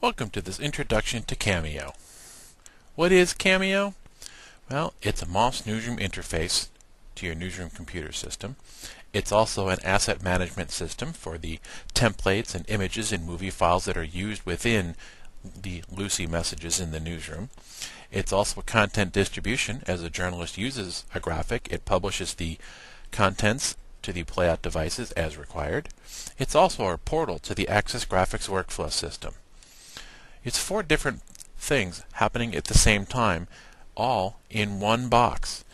Welcome to this introduction to CAMIO. What is CAMIO? Well, it's a MOS newsroom interface to your newsroom computer system. It's also an asset management system for the templates and images and movie files that are used within the Lucy messages in the newsroom. It's also content distribution. As a journalist uses a graphic, it publishes the contents to the playout devices as required. It's also our portal to the Access Graphics Workflow System. It's four different things happening at the same time, all in one box.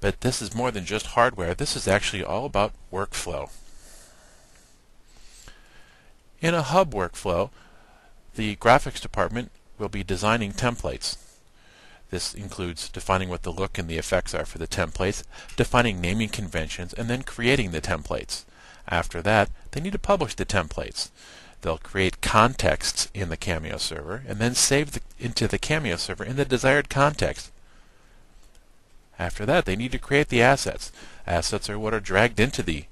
But this is more than just hardware. This is actually all about workflow. In a hub workflow, the graphics department will be designing templates. This includes defining what the look and the effects are for the templates, defining naming conventions, and then creating the templates. After that, they need to publish the templates. They'll create contexts in the CAMIO server and then save into the CAMIO server in the desired context. After that, they need to create the assets. Assets are what are dragged into the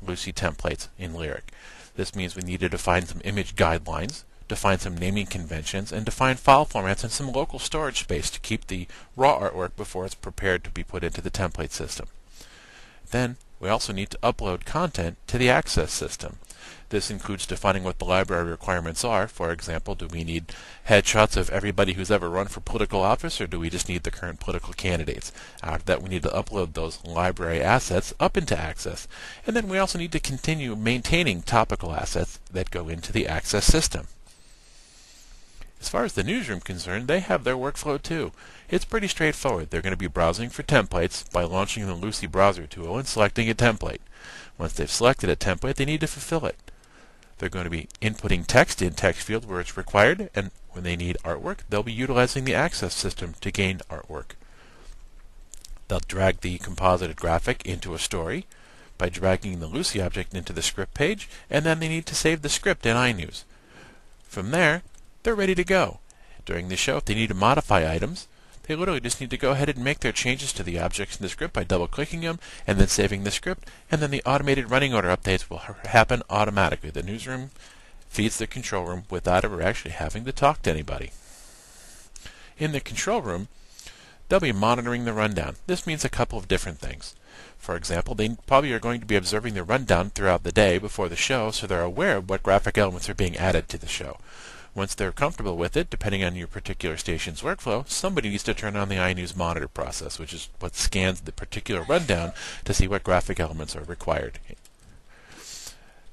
Lucy templates in Lyric. This means we need to define some image guidelines, define some naming conventions, and define file formats and some local storage space to keep the raw artwork before it's prepared to be put into the template system. Then we also need to upload content to the Access system. This includes defining what the library requirements are. For example, do we need headshots of everybody who's ever run for political office, or do we just need the current political candidates? Out of that, we need to upload those library assets up into Access. And then we also need to continue maintaining topical assets that go into the Access system. As far as the newsroom is concerned, they have their workflow too. It's pretty straightforward. They're going to be browsing for templates by launching the Lucy browser tool and selecting a template. Once they've selected a template, they need to fulfill it. They're going to be inputting text in text field where it's required, and when they need artwork, they'll be utilizing the Access system to gain artwork. They'll drag the composited graphic into a story by dragging the Lucy object into the script page, and then they need to save the script in iNews. From there, they're ready to go. During the show, if they need to modify items, they literally just need to go ahead and make their changes to the objects in the script by double-clicking them and then saving the script, and then the automated running order updates will happen automatically. The newsroom feeds the control room without ever actually having to talk to anybody. In the control room, they'll be monitoring the rundown. This means a couple of different things. For example, they probably are going to be observing the rundown throughout the day before the show, so they're aware of what graphic elements are being added to the show. Once they're comfortable with it, depending on your particular station's workflow, somebody needs to turn on the iNews monitor process, which is what scans the particular rundown to see what graphic elements are required.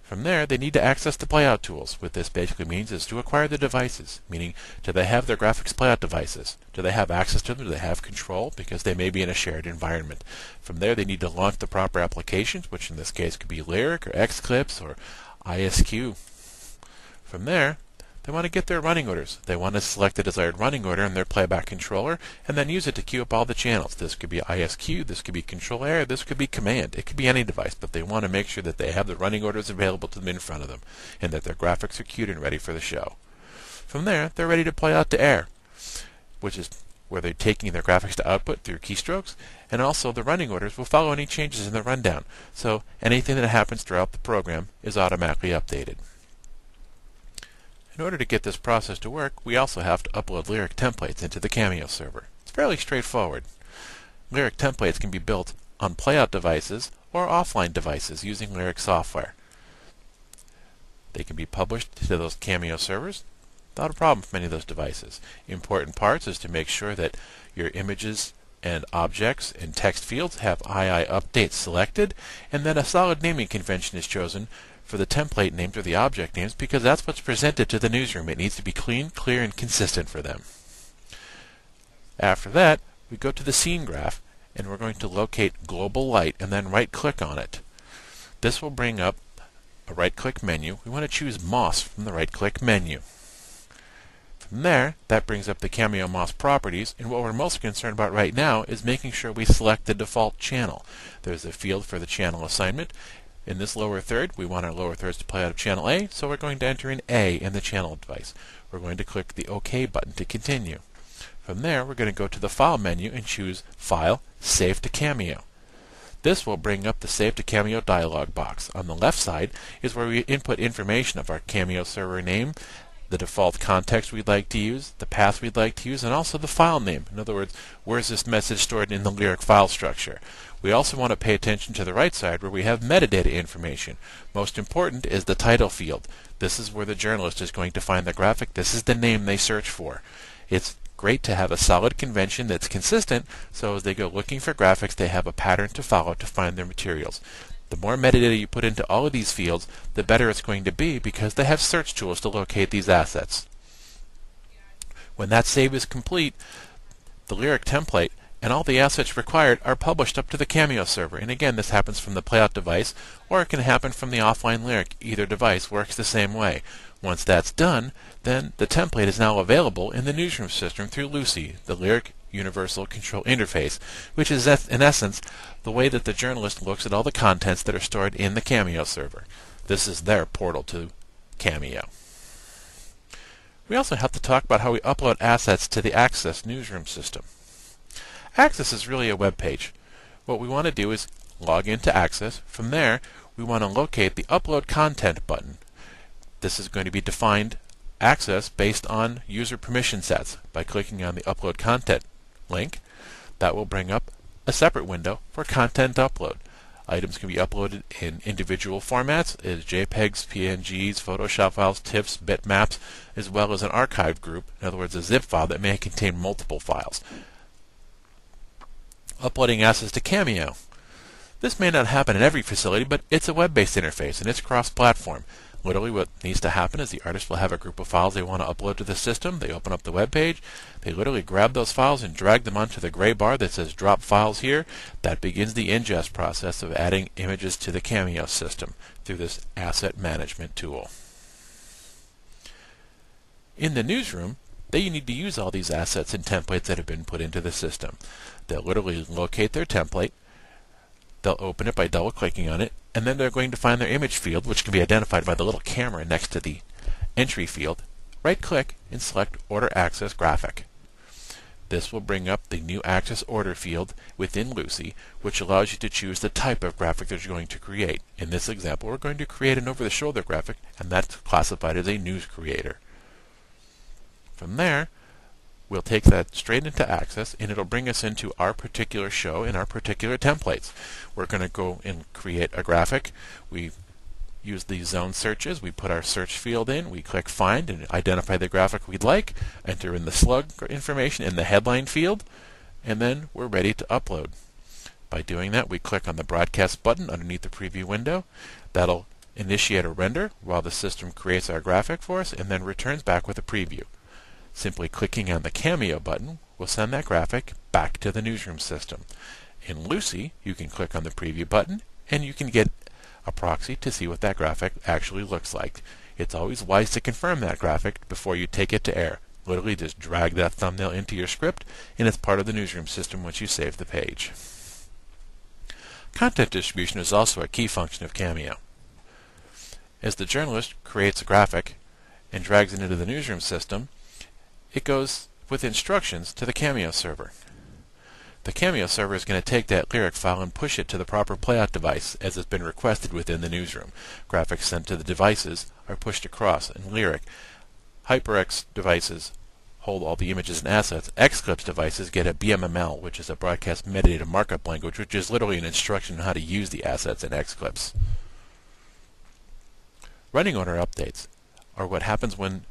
From there, they need to access the playout tools. What this basically means is to acquire the devices, meaning do they have their graphics playout devices? Do they have access to them? Do they have control? Because they may be in a shared environment. From there, they need to launch the proper applications, which in this case could be Lyric or Xclips or ISQ. From there, they want to get their running orders. They want to select the desired running order in their playback controller and then use it to queue up all the channels. This could be ISQ, this could be control air, this could be command. It could be any device, but they want to make sure that they have the running orders available to them in front of them and that their graphics are queued and ready for the show. From there, they're ready to play out to air, which is where they're taking their graphics to output through keystrokes, and also the running orders will follow any changes in the rundown. So anything that happens throughout the program is automatically updated. In order to get this process to work, we also have to upload Lyric templates into the CAMIO server. It's fairly straightforward. Lyric templates can be built on playout devices or offline devices using Lyric software. They can be published to those CAMIO servers. Not a problem for many of those devices. Important parts is to make sure that your images and objects and text fields have II updates selected, and then a solid naming convention is chosen for the template names or the object names, because that's what's presented to the newsroom. It needs to be clean, clear, and consistent for them. After that, we go to the scene graph, and we're going to locate global light and then right-click on it. This will bring up a right-click menu. We want to choose MOS from the right-click menu. From there, that brings up the CAMIO MOS properties, and what we're most concerned about right now is making sure we select the default channel. There's a field for the channel assignment. In this lower third, we want our lower thirds to play out of channel A, so we're going to enter in A in the channel device. We're going to click the OK button to continue. From there, we're going to go to the File menu and choose File, Save to CAMIO. This will bring up the Save to CAMIO dialog box. On the left side is where we input information of our CAMIO server name, the default context we'd like to use, the path we'd like to use, and also the file name. In other words, where's this message stored in the Lyric file structure? We also want to pay attention to the right side where we have metadata information. Most important is the title field. This is where the journalist is going to find the graphic. This is the name they search for. It's great to have a solid convention that's consistent, so as they go looking for graphics, they have a pattern to follow to find their materials. The more metadata you put into all of these fields, the better it's going to be because they have search tools to locate these assets. When that save is complete, the Lyric template and all the assets required are published up to the CAMIO server. And again, this happens from the playout device, or it can happen from the offline Lyric. Either device works the same way. Once that's done, then the template is now available in the newsroom system through Lucy, the Lyric Universal Control Interface, which is in essence the way that the journalist looks at all the contents that are stored in the CAMIO server. This is their portal to CAMIO. We also have to talk about how we upload assets to the Access newsroom system. Access is really a web page. What we want to do is log into Access. From there, we want to locate the Upload Content button. This is going to be defined access based on user permission sets. By clicking on the Upload Content link, that will bring up a separate window for content upload. Items can be uploaded in individual formats as JPEGs, PNGs, Photoshop files, TIFFs, bitmaps, as well as an archive group, in other words a zip file that may contain multiple files. Uploading assets to CAMIO. This may not happen in every facility, but it's a web-based interface and it's cross-platform. Literally what needs to happen is the artist will have a group of files they want to upload to the system. They open up the web page. They literally grab those files and drag them onto the gray bar that says drop files here. That begins the ingest process of adding images to the CAMIO system through this asset management tool. In the newsroom, you need to use all these assets and templates that have been put into the system. They'll literally locate their template. They'll open it by double-clicking on it, and then they're going to find their image field, which can be identified by the little camera next to the entry field. Right-click and select Order Access Graphic. This will bring up the new Access Order field within Lucy, which allows you to choose the type of graphic that you're going to create. In this example, we're going to create an over-the-shoulder graphic, and that's classified as a news creator. From there, we'll take that straight into Access, and it'll bring us into our particular show and our particular templates. We're going to go and create a graphic. We use these zone searches. We put our search field in. We click Find and identify the graphic we'd like, enter in the slug information in the headline field, and then we're ready to upload. By doing that, we click on the Broadcast button underneath the preview window. That'll initiate a render while the system creates our graphic for us and then returns back with a preview. Simply clicking on the CAMIO button will send that graphic back to the newsroom system. In Lucy, you can click on the preview button and you can get a proxy to see what that graphic actually looks like. It's always wise to confirm that graphic before you take it to air. Literally just drag that thumbnail into your script and it's part of the newsroom system once you save the page. Content distribution is also a key function of CAMIO. As the journalist creates a graphic and drags it into the newsroom system, it goes with instructions to the CAMIO server. The CAMIO server is going to take that Lyric file and push it to the proper playout device as it's been requested within the newsroom. Graphics sent to the devices are pushed across in Lyric. HyperX devices hold all the images and assets. Xclips devices get a BMML, which is a broadcast metadata markup language, which is literally an instruction on how to use the assets in Xclips. Running order updates are what happens when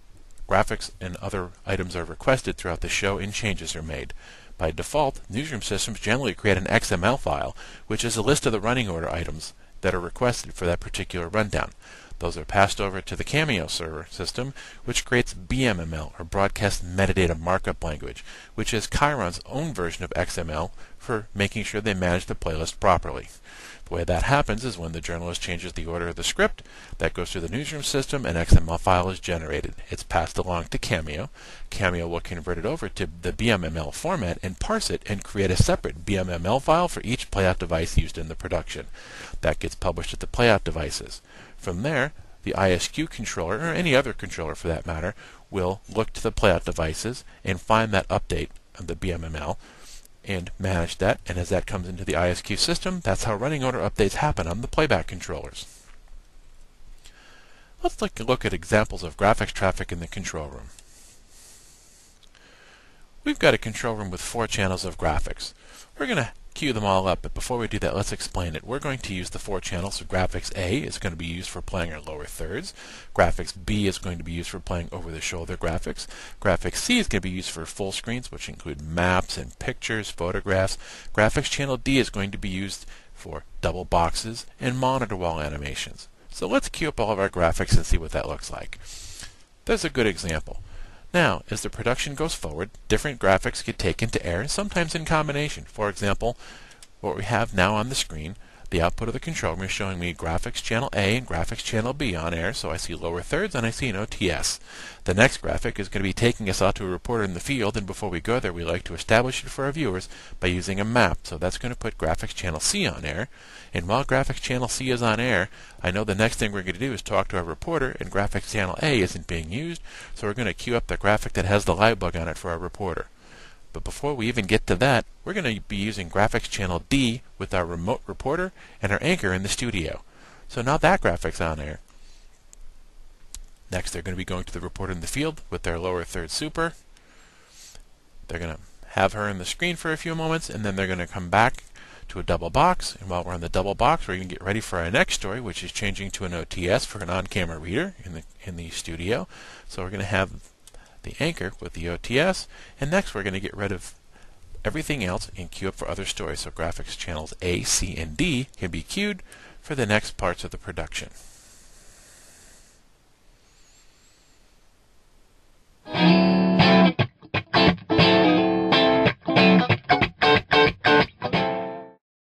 graphics and other items are requested throughout the show and changes are made. By default, newsroom systems generally create an XML file, which is a list of the running order items that are requested for that particular rundown. Those are passed over to the CAMIO server system, which creates BMML, or Broadcast Metadata Markup Language, which is Chiron's own version of XML for making sure they manage the playlist properly. The way that happens is when the journalist changes the order of the script, that goes through the newsroom system, an XML file is generated. It's passed along to CAMIO. CAMIO will convert it over to the BMML format and parse it and create a separate BMML file for each playout device used in the production. That gets published at the playout devices. From there, the ISQ controller, or any other controller for that matter, will look to the playout devices and find that update of the BMML and manage that. And as that comes into the ISQ system, that's how running order updates happen on the playback controllers. Let's take a look at examples of graphics traffic in the control room. We've got a control room with 4 channels of graphics. We're going to queue them all up, but before we do that, let's explain it. We're going to use the 4 channels. So graphics A is going to be used for playing our lower thirds. Graphics B is going to be used for playing over-the-shoulder graphics. Graphics C is going to be used for full screens, which include maps and pictures, photographs. Graphics channel D is going to be used for double boxes and monitor wall animations. So let's queue up all of our graphics and see what that looks like. That's a good example. Now, as the production goes forward, different graphics get taken to air, sometimes in combination. For example, what we have now on the screen, the output of the control room is showing me graphics channel A and graphics channel B on air, so I see lower thirds and I see an OTS. The next graphic is going to be taking us out to a reporter in the field, and before we go there, we like to establish it for our viewers by using a map. So that's going to put graphics channel C on air, and while graphics channel C is on air, I know the next thing we're going to do is talk to our reporter, and graphics channel A isn't being used, so we're going to queue up the graphic that has the live bug on it for our reporter. But before we even get to that, we're going to be using graphics channel D with our remote reporter and our anchor in the studio. So now that graphic's on air. Next, they're going to be going to the reporter in the field with their lower third super. They're going to have her in the screen for a few moments, and then they're going to come back to a double box. And while we're on the double box, we're going to get ready for our next story, which is changing to an OTS for an on-camera reader in the studio. So we're going to have the anchor with the OTS, and next we're going to get rid of everything else and queue up for other stories, so graphics channels A, C, and D can be queued for the next parts of the production.